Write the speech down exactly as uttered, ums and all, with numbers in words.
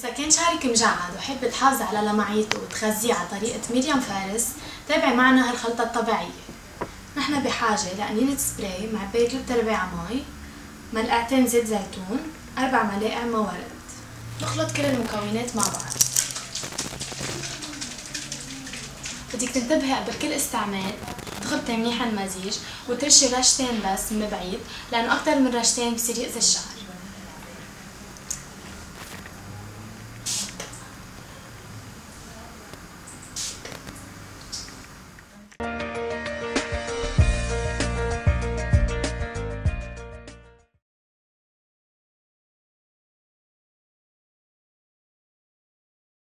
إذا كان شعرك مجعد وحابة تحافظي على لمعيته وتغذيه على طريقة ميريام فارس، تابعي معنا هالخلطة الطبيعية. نحن بحاجة لقنينة سبراي مع معباية ثلاث أرباع مي، ملقعتين زيت زيتون، أربع ملاعق ما ورد. نخلط كل المكونات مع بعض. بدك تنتبهي قبل كل استعمال تخلطي منيح المزيج وترشي رشتين بس من بعيد، لأنه أكتر من رشتين بصير يأذي الشعر.